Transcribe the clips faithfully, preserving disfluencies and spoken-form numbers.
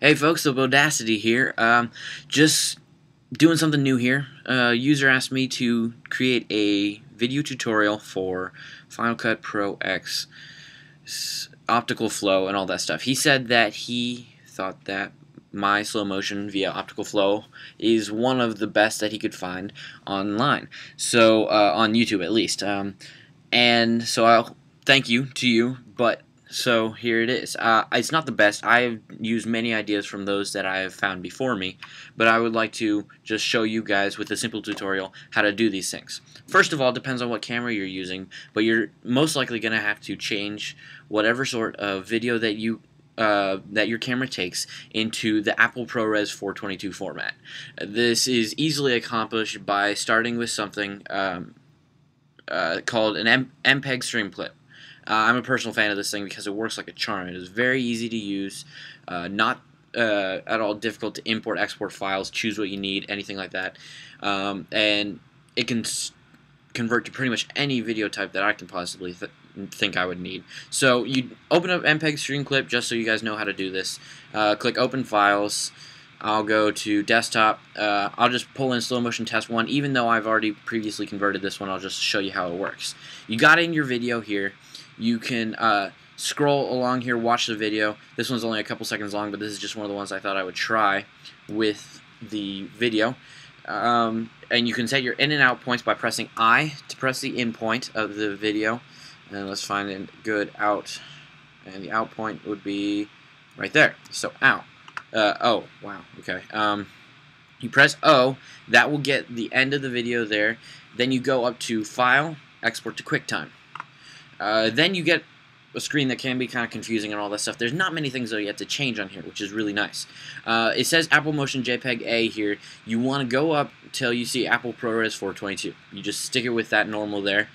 Hey folks, the Bodasity here. Um, just doing something new here. A uh, user asked me to create a video tutorial for Final Cut Pro X, Optical Flow, and all that stuff. He said that he thought that my slow motion via Optical Flow is one of the best that he could find online. So, uh, on YouTube at least. Um, and so I'll thank you to you, but so here it is. Uh, it's not the best. I've used many ideas from those that I have found before me, but I would like to just show you guys with a simple tutorial how to do these things. First of all, it depends on what camera you're using, but you're most likely going to have to change whatever sort of video that you Uh, that your camera takes into the Apple ProRes four twenty-two format. This is easily accomplished by starting with something um, uh, called an M P E G Streamclip. Uh, I'm a personal fan of this thing because it works like a charm. It is very easy to use, uh, not uh, at all difficult to import, export files, choose what you need, anything like that, um, and it can convert to pretty much any video type that I can possibly th think I would need. So you open up M P E G Streamclip, just so you guys know how to do this. Uh, click Open Files. I'll go to Desktop. Uh, I'll just pull in Slow Motion Test one, even though I've already previously converted this one. I'll just show you how it works. You got in your video here. You can uh, scroll along here, watch the video. This one's only a couple seconds long, but this is just one of the ones I thought I would try with the video. Um, and you can set your in and out points by pressing I to press the in point of the video. And let's find a good out, and the out point would be right there. So out, uh, oh wow, okay. Um, you press O, that will get the end of the video there. Then you go up to File, Export to QuickTime. Uh, then you get a screen that can be kind of confusing and all that stuff. There's not many things that you have to change on here, which is really nice. Uh, it says Apple Motion JPEG A here. You want to go up till you see Apple ProRes four twenty-two. You just stick it with that normal there.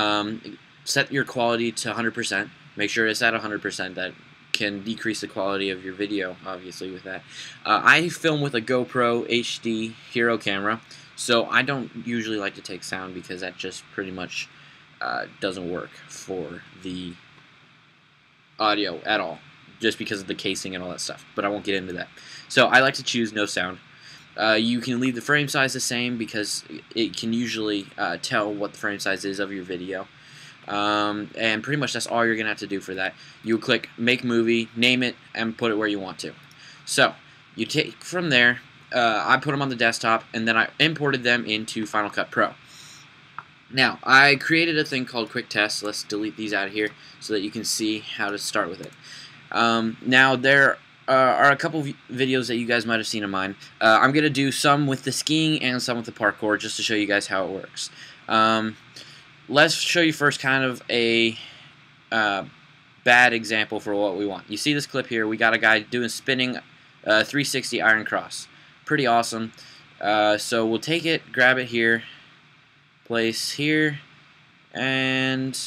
Um, Set your quality to one hundred percent. Make sure it's at one hundred percent. That can decrease the quality of your video, obviously, with that. Uh, I film with a GoPro H D Hero camera, so I don't usually like to take sound because that just pretty much uh, doesn't work for the audio at all, just because of the casing and all that stuff. But I won't get into that. So I like to choose no sound. Uh, you can leave the frame size the same because it can usually uh, tell what the frame size is of your video. Um, and pretty much that's all you're going to have to do for that. You click Make Movie, name it, and put it where you want to. So, you take from there, uh, I put them on the desktop, and then I imported them into Final Cut Pro. Now, I created a thing called Quick Test. Let's delete these out of here so that you can see how to start with it. Um, now, there uh, are a couple videos that you guys might have seen of mine. Uh, I'm going to do some with the skiing and some with the parkour just to show you guys how it works. Um... Let's show you first kind of a uh, bad example for what we want. You see this clip here. We got a guy doing spinning uh, three sixty Iron Cross. Pretty awesome. Uh, so we'll take it, grab it here, place here, and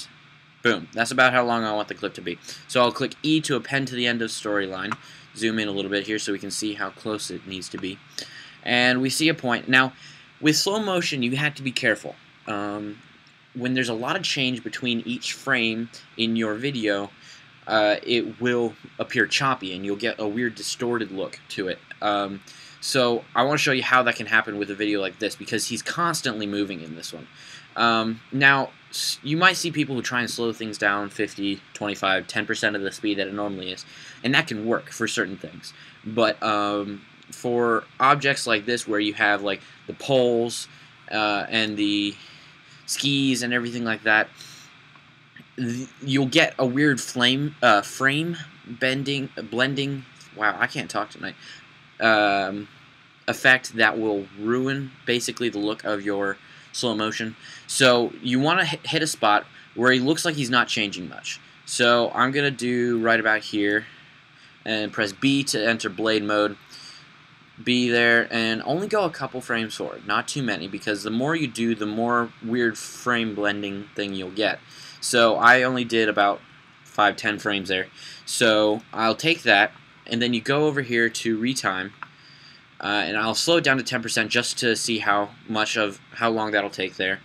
boom. That's about how long I want the clip to be. So I'll click E to append to the end of storyline. Zoom in a little bit here so we can see how close it needs to be. And we see a point. Now, with slow motion, you have to be careful. Um, When there's a lot of change between each frame in your video, uh, it will appear choppy and you'll get a weird distorted look to it. Um, so I want to show you how that can happen with a video like this because he's constantly moving in this one. Um, now, you might see people who try and slow things down fifty, twenty-five, ten percent of the speed that it normally is, and that can work for certain things. But um, for objects like this where you have like the poles uh, and the skis and everything like that, you'll get a weird flame, uh, frame bending, blending, wow, I can't talk tonight, um, effect that will ruin basically the look of your slow motion. So you want to hit a spot where he looks like he's not changing much. So I'm going to do right about here and press B to enter blade mode. Be there and only go a couple frames forward, not too many, because the more you do, the more weird frame blending thing you'll get. So I only did about five, ten frames there. So I'll take that, and then you go over here to retime, uh, and I'll slow it down to ten percent just to see how much of how long that'll take there.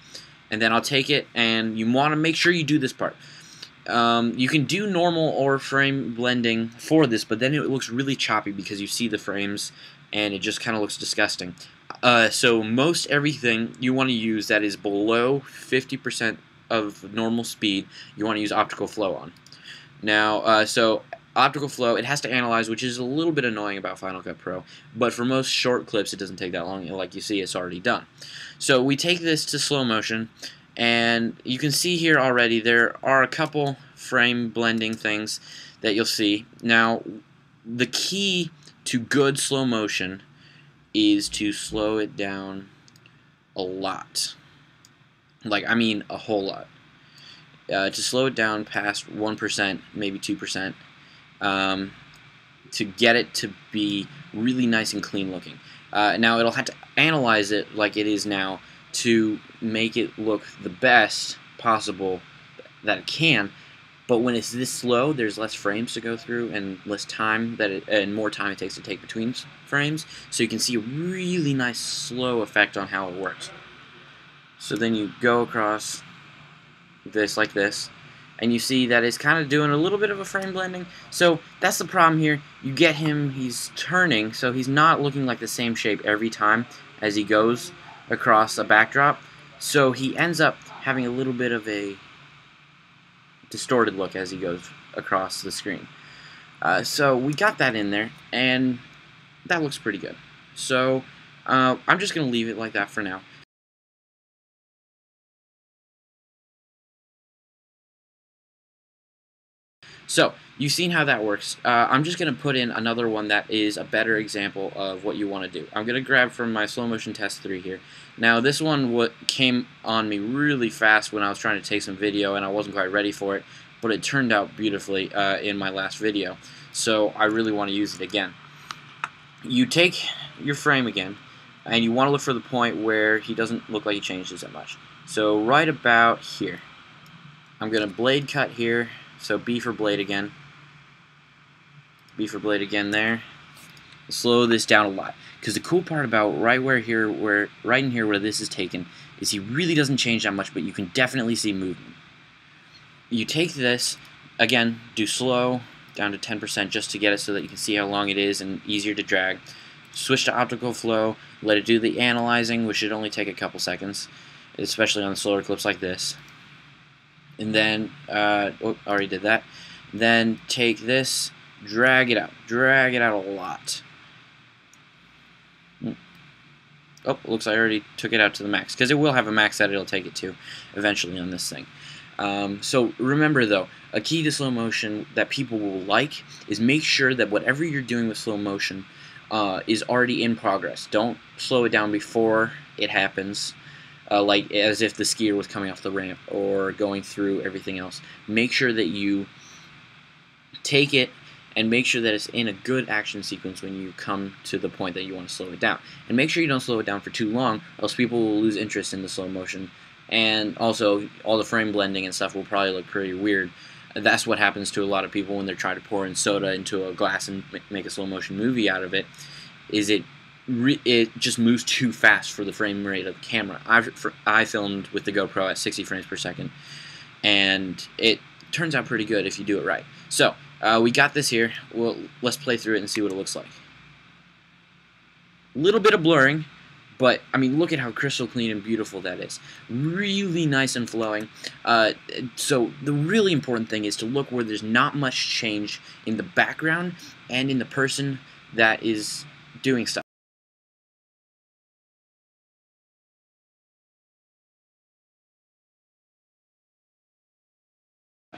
And then I'll take it, and you want to make sure you do this part. Um, you can do normal or frame blending for this, but then it looks really choppy because you see the frames and it just kind of looks disgusting. Uh, so most everything you want to use that is below fifty percent of normal speed, you want to use Optical Flow on. Now, uh, so Optical Flow, it has to analyze, which is a little bit annoying about Final Cut Pro, but for most short clips, it doesn't take that long. Like you see, it's already done. So we take this to slow motion, and you can see here already there are a couple frame blending things that you'll see. Now, the key to good slow motion is to slow it down a lot. Like, I mean a whole lot. Uh, to slow it down past one percent, maybe two percent, um, to get it to be really nice and clean looking. Uh, now, it'll have to analyze it like it is now to make it look the best possible that it can, but when it's this slow, there's less frames to go through and less time that it, and more time it takes to take between frames, so you can see a really nice slow effect on how it works. So then you go across this like this, and you see that it's kind of doing a little bit of a frame blending, so that's the problem here. You get him, he's turning, so he's not looking like the same shape every time as he goes across a backdrop, so he ends up having a little bit of a distorted look as he goes across the screen. Uh, so we got that in there, and that looks pretty good. So uh, I'm just going to leave it like that for now. So, you've seen how that works. Uh, I'm just going to put in another one that is a better example of what you want to do. I'm going to grab from my slow motion test three here. Now, this one what came on me really fast when I was trying to take some video and I wasn't quite ready for it, but it turned out beautifully uh, in my last video, so I really want to use it again. You take your frame again, and you want to look for the point where he doesn't look like he changes that much. So, right about here. I'm going to blade cut here. So B for blade again, B for blade again there. Slow this down a lot, because the cool part about right where here, where right in here where this is taken, is he really doesn't change that much, but you can definitely see movement. You take this again, do slow down to ten percent just to get it so that you can see how long it is and easier to drag. Switch to Optical Flow, let it do the analyzing, which should only take a couple seconds, especially on slower clips like this. And then, uh, oh, already did that. Then take this, drag it out, drag it out a lot. Oh, looks like I already took it out to the max, because it will have a max that it'll take it to eventually on this thing. Um, so remember though, a key to slow motion that people will like is make sure that whatever you're doing with slow motion uh, is already in progress. Don't slow it down before it happens. Uh, like as if the skier was coming off the ramp or going through everything else. Make sure that you take it and make sure that it's in a good action sequence when you come to the point that you want to slow it down. And make sure you don't slow it down for too long, else people will lose interest in the slow motion. And also, all the frame blending and stuff will probably look pretty weird. That's what happens to a lot of people when they're trying to pour in soda into a glass and make a slow motion movie out of it, is it it just moves too fast for the frame rate of the camera. I've, for, I filmed with the GoPro at sixty frames per second, and it turns out pretty good if you do it right. So, uh, we got this here. Well, let's play through it and see what it looks like. A little bit of blurring, but, I mean, look at how crystal clean and beautiful that is. Really nice and flowing. Uh, so, the really important thing is to look where there's not much change in the background and in the person that is doing stuff.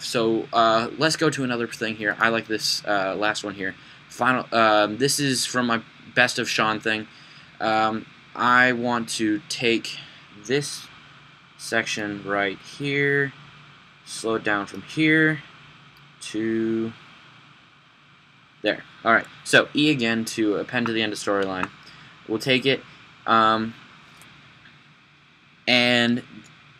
So uh, let's go to another thing here. I like this uh, last one here. Final. Um, this is from my Best of Sean thing. Um, I want to take this section right here, slow it down from here to there. All right. So E again to append to the end of storyline. We'll take it. Um, and.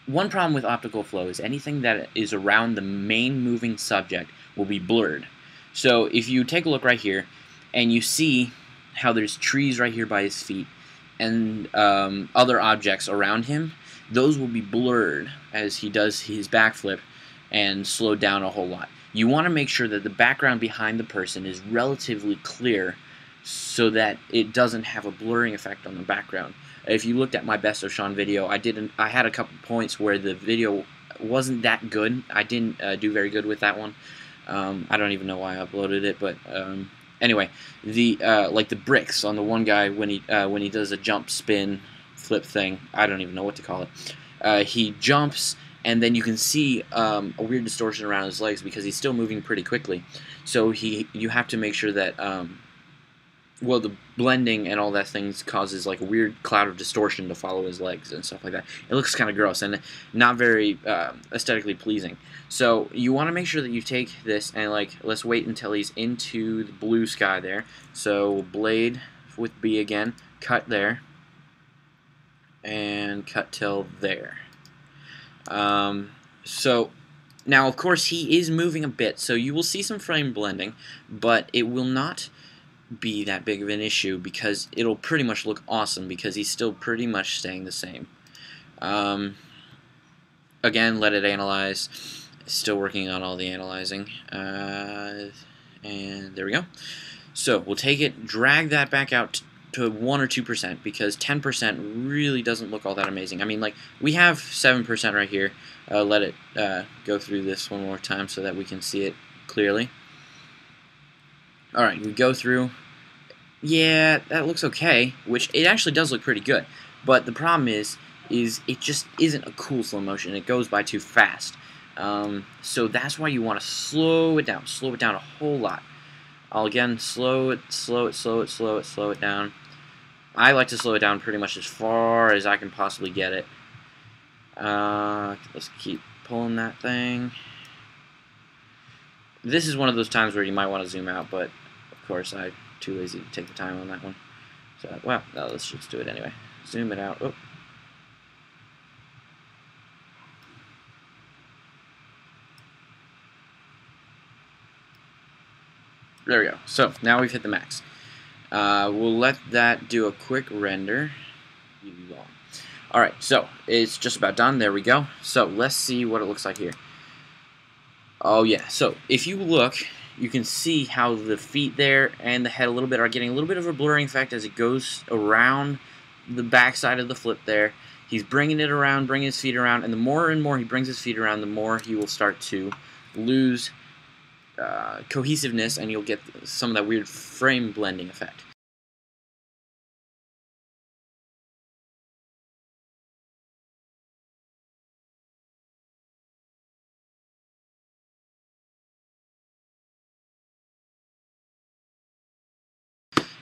One problem with Optical Flow is anything that is around the main moving subject will be blurred. So if you take a look right here, and you see how there's trees right here by his feet, and um, other objects around him, those will be blurred as he does his backflip and slowed down a whole lot. You want to make sure that the background behind the person is relatively clear so that it doesn't have a blurring effect on the background. If you looked at my Best of Sean video, I didn't. I had a couple points where the video wasn't that good. I didn't uh, do very good with that one. Um, I don't even know why I uploaded it, but um, anyway, the uh, like the bricks on the one guy when he uh, when he does a jump, spin, flip thing. I don't even know what to call it. Uh, he jumps, and then you can see um, a weird distortion around his legs because he's still moving pretty quickly. So he, you have to make sure that, um, well, the blending and all that things causes like a weird cloud of distortion to follow his legs and stuff like that. It looks kind of gross and not very uh, aesthetically pleasing. So you want to make sure that you take this and, like, let's wait until he's into the blue sky there. So blade with B again, cut there, and cut till there. Um, so now, of course, he is moving a bit, so you will see some frame blending, but it will not be that big of an issue because it'll pretty much look awesome because he's still pretty much staying the same. Um, again, let it analyze. Still working on all the analyzing. Uh, and there we go. So we'll take it, drag that back out to to one or two percent, because ten percent really doesn't look all that amazing. I mean, like, we have seven percent right here. Uh, let it uh, go through this one more time so that we can see it clearly. Alright, we go through. Yeah, that looks okay, which it actually does look pretty good. But the problem is, is it just isn't a cool slow motion. It goes by too fast. Um, so that's why you want to slow it down. Slow it down a whole lot. I'll again slow it, slow it, slow it, slow it, slow it down. I like to slow it down pretty much as far as I can possibly get it. Uh, let's keep pulling that thing. This is one of those times where you might want to zoom out, but of course I'm too lazy to take the time on that one. So, well, no, let's just do it anyway. Zoom it out. Oh. There we go. So now we've hit the max. Uh, we'll let that do a quick render. Alright, so it's just about done. There we go. So let's see what it looks like here. Oh yeah, so if you look, you can see how the feet there and the head a little bit are getting a little bit of a blurring effect as it goes around the backside of the flip there. He's bringing it around, bringing his feet around, and the more and more he brings his feet around, the more he will start to lose Uh, cohesiveness, and you'll get some of that weird frame blending effect.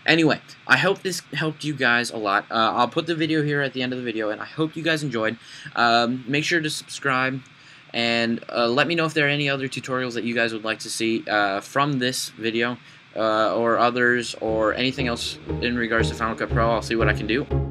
Anyway, I hope this helped you guys a lot. Uh, I'll put the video here at the end of the video, and I hope you guys enjoyed. Um, make sure to subscribe. And uh, let me know if there are any other tutorials that you guys would like to see uh, from this video uh, or others or anything else in regards to Final Cut Pro. I'll see what I can do.